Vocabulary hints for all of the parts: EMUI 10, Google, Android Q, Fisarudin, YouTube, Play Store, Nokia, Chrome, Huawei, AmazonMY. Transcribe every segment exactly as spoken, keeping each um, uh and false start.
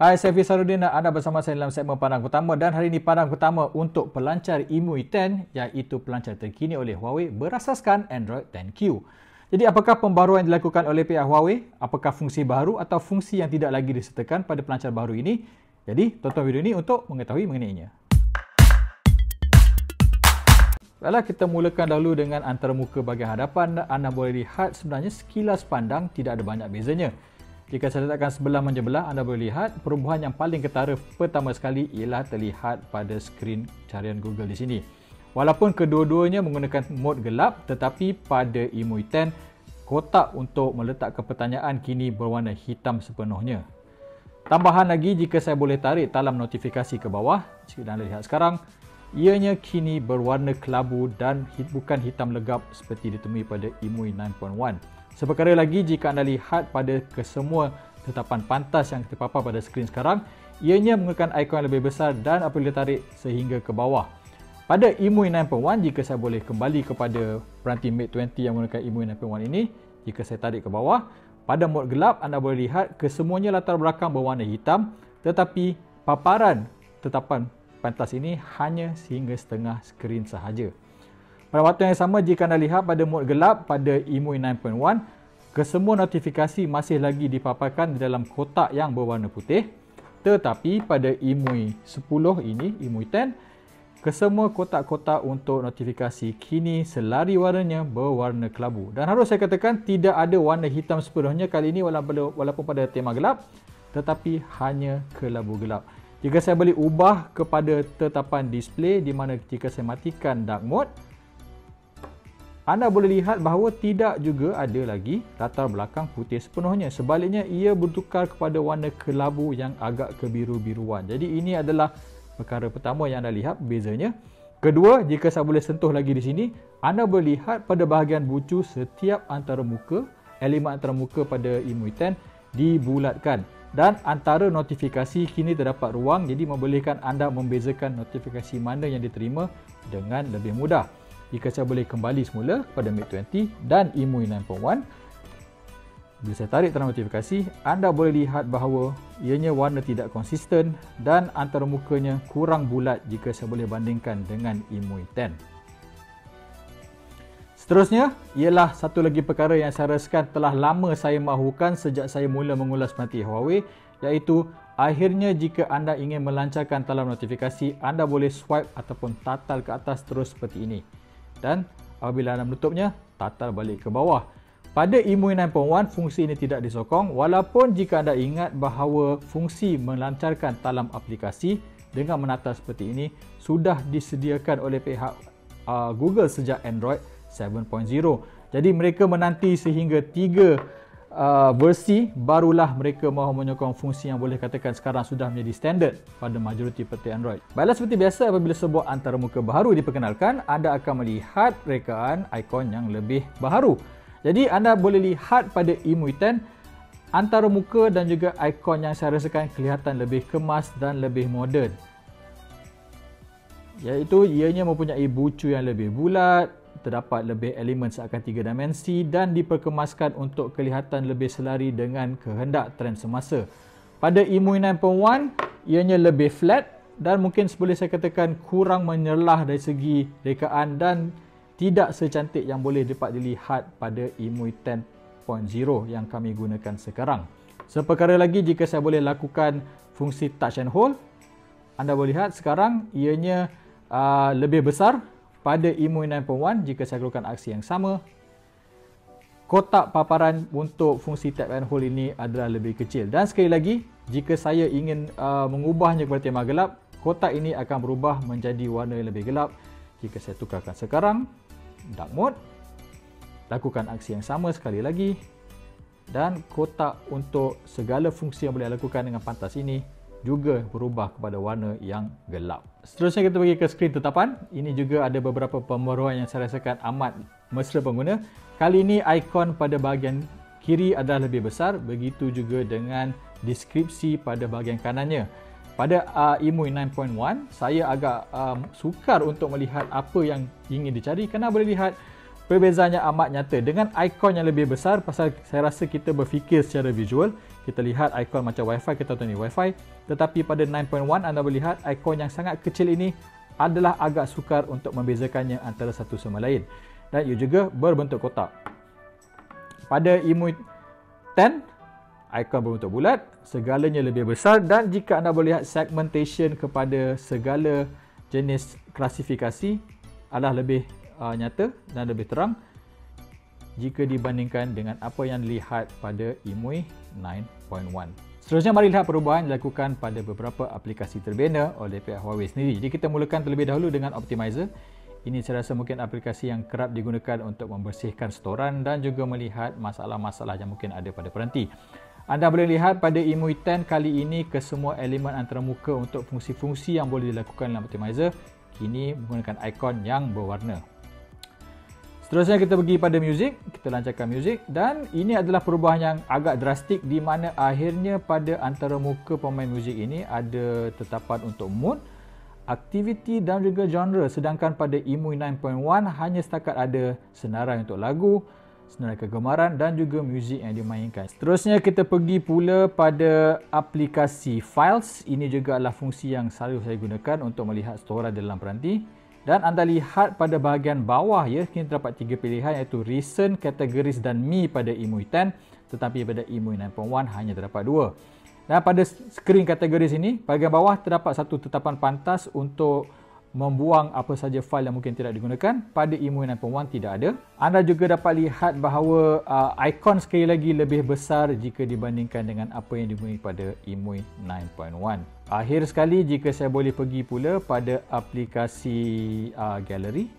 Hai, saya Fisarudin dan anda bersama saya dalam segmen Pandang Pertama, dan hari ini Pandang Pertama untuk pelancar E M U I ten, iaitu pelancar terkini oleh Huawei berasaskan Android ten Q. Jadi apakah pembaruan yang dilakukan oleh pihak Huawei? Apakah fungsi baru atau fungsi yang tidak lagi disertakan pada pelancar baru ini? Jadi tonton video ini untuk mengetahui mengenainya. Baiklah, kita mulakan dahulu dengan antarmuka bahagian hadapan. Anda boleh lihat sebenarnya sekilas pandang tidak ada banyak bezanya. Jika saya letakkan sebelah menjebelah, anda boleh lihat perubahan yang paling ketara pertama sekali ialah terlihat pada skrin carian Google di sini. Walaupun kedua-duanya menggunakan mod gelap, tetapi pada E M U I ten, kotak untuk meletakkan pertanyaan kini berwarna hitam sepenuhnya. Tambahan lagi, jika saya boleh tarik talam notifikasi ke bawah, jika anda lihat sekarang, ianya kini berwarna kelabu dan bukan hitam legap seperti ditemui pada E M U I nine point one. Seperkara lagi, jika anda lihat pada kesemua tetapan pantas yang terpapar pada skrin sekarang, ianya menggunakan ikon yang lebih besar dan apabila tarik sehingga ke bawah. Pada E M U I nine point one, jika saya boleh kembali kepada peranti Mate twenty yang menggunakan E M U I nine point one ini, jika saya tarik ke bawah, pada mod gelap anda boleh lihat kesemuanya latar belakang berwarna hitam, tetapi paparan tetapan pantas ini hanya sehingga setengah skrin sahaja. Pada waktu yang sama, jika anda lihat pada mod gelap pada E M U I nine point one, kesemua notifikasi masih lagi dipaparkan dalam kotak yang berwarna putih. Tetapi pada E M U I ten ini, E M U I ten, kesemua kotak-kotak untuk notifikasi kini selari warnanya berwarna kelabu. Dan harus saya katakan tidak ada warna hitam sepenuhnya kali ini walaupun pada tema gelap, tetapi hanya kelabu gelap. Jika saya boleh ubah kepada tetapan display di mana jika saya matikan dark mode, anda boleh lihat bahawa tidak juga ada lagi latar belakang putih sepenuhnya. Sebaliknya, ia bertukar kepada warna kelabu yang agak kebiru-biruan. Jadi ini adalah perkara pertama yang anda lihat bezanya. Kedua, jika saya boleh sentuh lagi di sini, anda boleh lihat pada bahagian bucu setiap antarmuka, elemen antarmuka pada E M U I ten dibulatkan. Dan antara notifikasi kini terdapat ruang, jadi membolehkan anda membezakan notifikasi mana yang diterima dengan lebih mudah. Jika saya boleh kembali semula kepada Mate twenty dan E M U I nine point one, bila saya tarik terang notifikasi, anda boleh lihat bahawa ianya warna tidak konsisten dan antarmukanya kurang bulat jika saya boleh bandingkan dengan E M U I ten. Seterusnya ialah satu lagi perkara yang saya rasakan telah lama saya mahukan sejak saya mula mengulas peranti Huawei, iaitu akhirnya jika anda ingin melancarkan talam notifikasi, anda boleh swipe ataupun tatal ke atas terus seperti ini. Dan apabila anda menutupnya, tatal balik ke bawah. Pada E M U I nine point one, fungsi ini tidak disokong, walaupun jika anda ingat bahawa fungsi melancarkan talam aplikasi dengan menatal seperti ini sudah disediakan oleh pihak uh, Google sejak Android seven point zero. Jadi mereka menanti sehingga tiga uh, versi barulah mereka mahu menyokong fungsi yang boleh katakan sekarang sudah menjadi standard pada majoriti peranti Android. Baiklah, seperti biasa apabila sebuah antarmuka baru diperkenalkan, anda akan melihat rekaan ikon yang lebih baharu. Jadi anda boleh lihat pada E M U I ten, antarmuka dan juga ikon yang saya rasakan kelihatan lebih kemas dan lebih moden, iaitu ianya mempunyai bucu yang lebih bulat, terdapat lebih elemen seakan tiga dimensi dan diperkemaskan untuk kelihatan lebih selari dengan kehendak trend semasa. Pada E M U I nine point one, ianya lebih flat dan mungkin boleh saya katakan kurang menyerlah dari segi rekaan dan tidak secantik yang boleh dapat dilihat pada E M U I ten point zero yang kami gunakan sekarang. Seperkara lagi, jika saya boleh lakukan fungsi touch and hold, anda boleh lihat sekarang ianya uh, lebih besar. Pada E M U I nine point one, jika saya keluarkan aksi yang sama, kotak paparan untuk fungsi tap and hold ini adalah lebih kecil. Dan sekali lagi, jika saya ingin uh, mengubahnya kepada tema gelap, kotak ini akan berubah menjadi warna yang lebih gelap. Jika saya tukarkan sekarang, dark mode, lakukan aksi yang sama sekali lagi, dan kotak untuk segala fungsi yang boleh dilakukan dengan pantas ini juga berubah kepada warna yang gelap. Seterusnya kita pergi ke skrin tetapan. Ini juga ada beberapa pembaruan yang saya rasakan amat mesra pengguna. Kali ini ikon pada bahagian kiri adalah lebih besar, begitu juga dengan deskripsi pada bahagian kanannya. Pada uh, E M U I nine point one, saya agak um, sukar untuk melihat apa yang ingin dicari kerana boleh lihat Perbezaannya amat nyata. Dengan ikon yang lebih besar, pasal saya rasa kita berfikir secara visual, kita lihat ikon macam Wi-Fi, kita tahu ni Wi-Fi. Tetapi pada sembilan titik satu, anda boleh lihat ikon yang sangat kecil ini adalah agak sukar untuk membezakannya antara satu sama lain. Dan ia juga berbentuk kotak. Pada E M U I ten, ikon berbentuk bulat, segalanya lebih besar, dan jika anda boleh lihat segmentation kepada segala jenis klasifikasi adalah lebih Uh, nyata dan lebih terang jika dibandingkan dengan apa yang dilihat pada E M U I nine titik satu. Seterusnya, mari lihat perubahan dilakukan pada beberapa aplikasi terbina oleh pihak Huawei sendiri. Jadi kita mulakan terlebih dahulu dengan Optimizer. Ini saya rasa mungkin aplikasi yang kerap digunakan untuk membersihkan setoran dan juga melihat masalah-masalah yang mungkin ada pada peranti. Anda boleh lihat pada E M U I ten kali ini kesemua elemen antarmuka untuk fungsi-fungsi yang boleh dilakukan dalam Optimizer kini menggunakan ikon yang berwarna. Seterusnya kita pergi pada muzik, kita lancarkan muzik, dan ini adalah perubahan yang agak drastik di mana akhirnya pada antara muka pemain muzik ini ada tetapan untuk mood, aktiviti dan juga genre, sedangkan pada E M U I nine titik satu hanya setakat ada senarai untuk lagu, senarai kegemaran dan juga muzik yang dimainkan. Seterusnya kita pergi pula pada aplikasi Files. Ini juga adalah fungsi yang selalu saya gunakan untuk melihat storan dalam peranti. Dan anda lihat pada bahagian bawah ya, kini terdapat tiga pilihan iaitu Recent, Categories dan Me pada E M U I ten, tetapi pada E M U I nine titik satu hanya terdapat dua. Dan pada skrin Categories ini, bahagian bawah terdapat satu tetapan pantas untuk membuang apa saja fail yang mungkin tidak digunakan. Pada E M U I nine titik satu tidak ada. Anda juga dapat lihat bahawa uh, ikon sekali lagi lebih besar jika dibandingkan dengan apa yang digunakan pada E M U I nine titik satu. Akhir sekali, jika saya boleh pergi pula pada aplikasi uh, Gallery.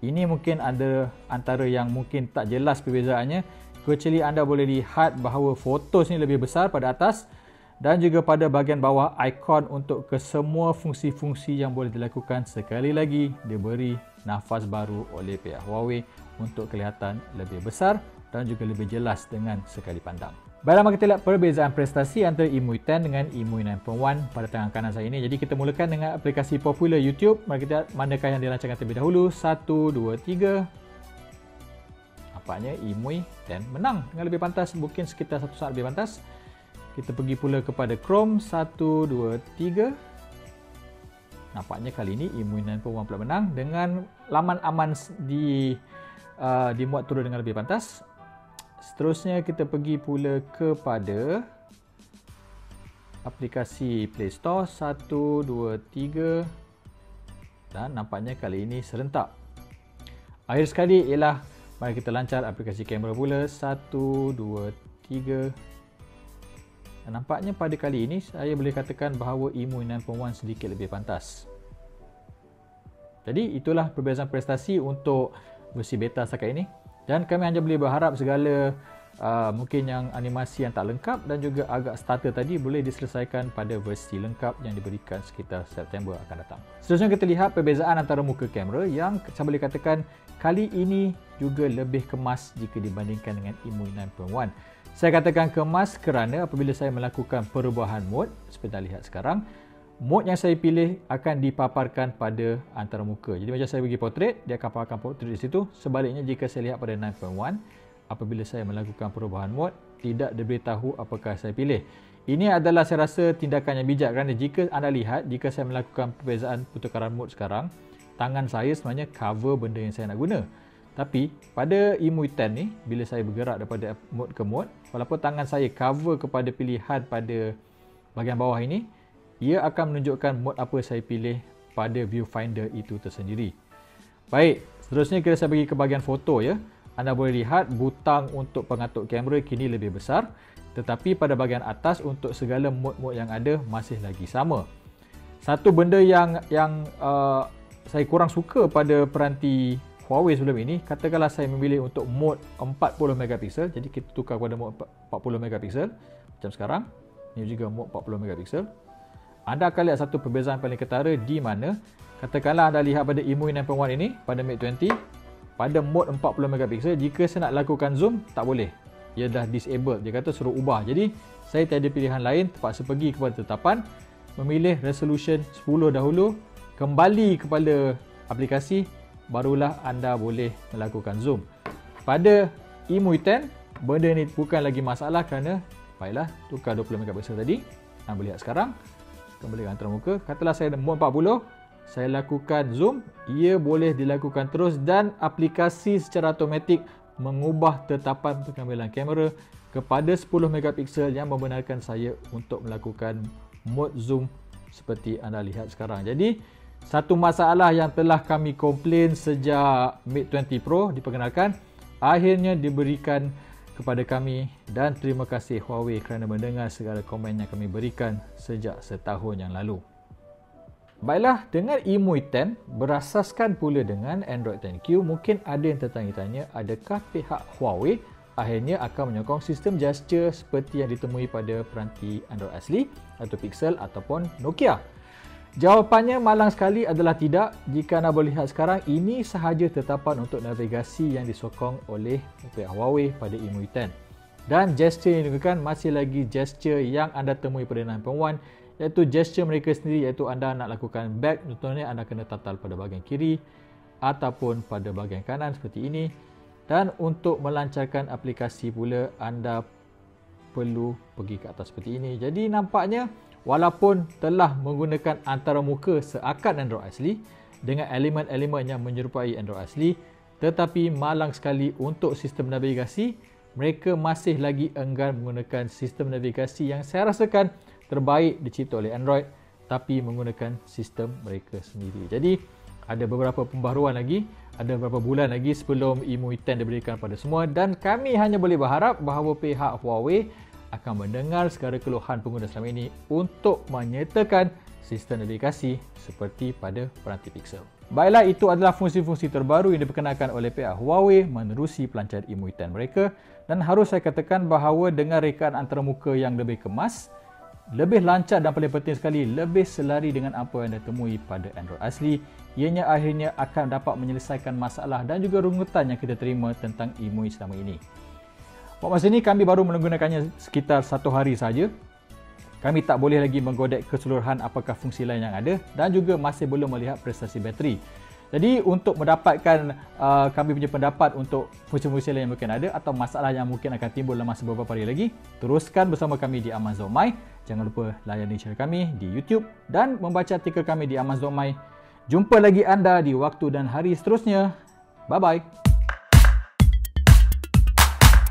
Ini mungkin ada antara yang mungkin tak jelas perbezaannya. Kecuali anda boleh lihat bahawa Photos ni lebih besar pada atas, dan juga pada bahagian bawah ikon untuk kesemua fungsi-fungsi yang boleh dilakukan sekali lagi diberi nafas baru oleh pihak Huawei untuk kelihatan lebih besar dan juga lebih jelas dengan sekali pandang. Baiklah, kita lihat perbezaan prestasi antara E M U I ten dengan E M U I nine titik satu pada tangan kanan saya ini. Jadi kita mulakan dengan aplikasi popular YouTube. Mari kita lihat manakah yang dilancarkan terlebih dahulu. satu, dua, tiga. Nampaknya E M U I ten menang dengan lebih pantas, mungkin sekitar satu saat lebih pantas. Kita pergi pula kepada Chrome. satu, dua, tiga. Nampaknya kali ini E M U I nine titik satu pula menang dengan laman aman di uh, dimuat turun dengan lebih pantas. Seterusnya kita pergi pula kepada aplikasi Play Store. satu, dua, tiga. Dan nampaknya kali ini serentak. Akhir sekali ialah mari kita lancar aplikasi kamera pula. satu, dua, tiga. Dan nampaknya pada kali ini saya boleh katakan bahawa E M U I nine titik satu sedikit lebih pantas. Jadi itulah perbezaan prestasi untuk versi beta setakat ini. Dan kami hanya boleh berharap segala uh, mungkin yang animasi yang tak lengkap dan juga agak starter tadi boleh diselesaikan pada versi lengkap yang diberikan sekitar September akan datang. Seterusnya kita lihat perbezaan antara muka kamera yang saya boleh katakan kali ini juga lebih kemas jika dibandingkan dengan E M U I nine titik satu. Saya katakan kemas kerana apabila saya melakukan perubahan mode, seperti yang lihat sekarang, mode yang saya pilih akan dipaparkan pada antarmuka. Jadi macam saya pergi portrait, dia akan paparkan portrait di situ. Sebaliknya jika saya lihat pada nine titik satu, apabila saya melakukan perubahan mode, tidak diberitahu apakah saya pilih. Ini adalah saya rasa tindakan yang bijak kerana jika anda lihat, jika saya melakukan perbezaan pertukaran mode sekarang, tangan saya sebenarnya cover benda yang saya nak guna. Tapi pada E M U I ten ni, bila saya bergerak daripada mode ke mode, walaupun tangan saya cover kepada pilihan pada bahagian bawah ini, ia akan menunjukkan mode apa saya pilih pada viewfinder itu tersendiri. Baik, seterusnya kita saya pergi ke bahagian foto ya. Anda boleh lihat butang untuk pengatur kamera kini lebih besar, tetapi pada bahagian atas untuk segala mode-mode yang ada masih lagi sama. Satu benda yang yang uh, saya kurang suka pada peranti Huawei sebelum ini, katakanlah saya memilih untuk mode empat puluh megapiksel, jadi kita tukar kepada mode empat puluh megapiksel macam sekarang. Ini juga mode empat puluh megapiksel. Anda akan lihat satu perbezaan paling ketara di mana katakanlah anda lihat pada E M U I nine titik satu ini, pada Mate twenty, pada mode empat puluh megapiksel, jika saya nak lakukan zoom, tak boleh. Ia dah disable, dia kata suruh ubah. Jadi, saya tiada pilihan lain, terpaksa pergi kepada tetapan, memilih resolution sepuluh dahulu, kembali kepada aplikasi, barulah anda boleh melakukan zoom. Pada E M U I ten, benda ni bukan lagi masalah kerana baiklah, tukar dua puluh megapixel tadi. Anda boleh lihat sekarang, kembali ke antarmuka. Katalah saya ada mode empat puluh, saya lakukan zoom, ia boleh dilakukan terus dan aplikasi secara automatik mengubah tetapan pengambilan kamera kepada sepuluh megapixel yang membenarkan saya untuk melakukan mode zoom seperti anda lihat sekarang. Jadi, satu masalah yang telah kami komplain sejak Mate twenty Pro diperkenalkan, akhirnya diberikan kepada kami, dan terima kasih Huawei kerana mendengar segala komen yang kami berikan sejak setahun yang lalu. Baiklah, dengan E M U I ten berasaskan pula dengan Android ten Q, mungkin ada yang tertanya-tanya adakah pihak Huawei akhirnya akan menyokong sistem gesture seperti yang ditemui pada peranti Android asli atau Pixel ataupun Nokia. Jawapannya malang sekali adalah tidak. Jika anda boleh lihat sekarang, ini sahaja tetapan untuk navigasi yang disokong oleh pihak Huawei pada E M U I ten. Dan gesture yang digunakan masih lagi gesture yang anda temui pada nine point one, iaitu gesture mereka sendiri, iaitu anda nak lakukan back, contohnya anda kena tatal pada bahagian kiri ataupun pada bahagian kanan seperti ini. Dan untuk melancarkan aplikasi pula, anda perlu pergi ke atas seperti ini. Jadi nampaknya walaupun telah menggunakan antaramuka seakar Android asli dengan elemen-elemen yang menyerupai Android asli, tetapi malang sekali untuk sistem navigasi, mereka masih lagi enggan menggunakan sistem navigasi yang saya rasakan terbaik dicipta oleh Android, tapi menggunakan sistem mereka sendiri. Jadi ada beberapa pembaharuan lagi, ada beberapa bulan lagi sebelum E M U I ten diberikan pada semua, dan kami hanya boleh berharap bahawa pihak Huawei akan mendengar segala keluhan pengguna selama ini untuk menyertakan sistem navigasi seperti pada peranti Pixel. Baiklah, itu adalah fungsi-fungsi terbaru yang diperkenalkan oleh pihak Huawei menerusi pelancar E M U I ten mereka, dan harus saya katakan bahawa dengan rekaan antaramuka yang lebih kemas, lebih lancar dan paling penting sekali, lebih selari dengan apa yang ditemui pada Android asli, ianya akhirnya akan dapat menyelesaikan masalah dan juga rungutan yang kita terima tentang E M U I selama ini. Buat masa ini, kami baru menggunakannya sekitar satu hari saja. Kami tak boleh lagi menggodek keseluruhan apakah fungsi lain yang ada, dan juga masih belum melihat prestasi bateri. Jadi untuk mendapatkan uh, kami punya pendapat untuk fungsi-fungsi lain yang mungkin ada atau masalah yang mungkin akan timbul dalam masa beberapa hari lagi, teruskan bersama kami di AmazonMY. Jangan lupa layani channel kami di YouTube dan membaca artikel kami di AmazonMY. Jumpa lagi anda di waktu dan hari seterusnya. Bye-bye.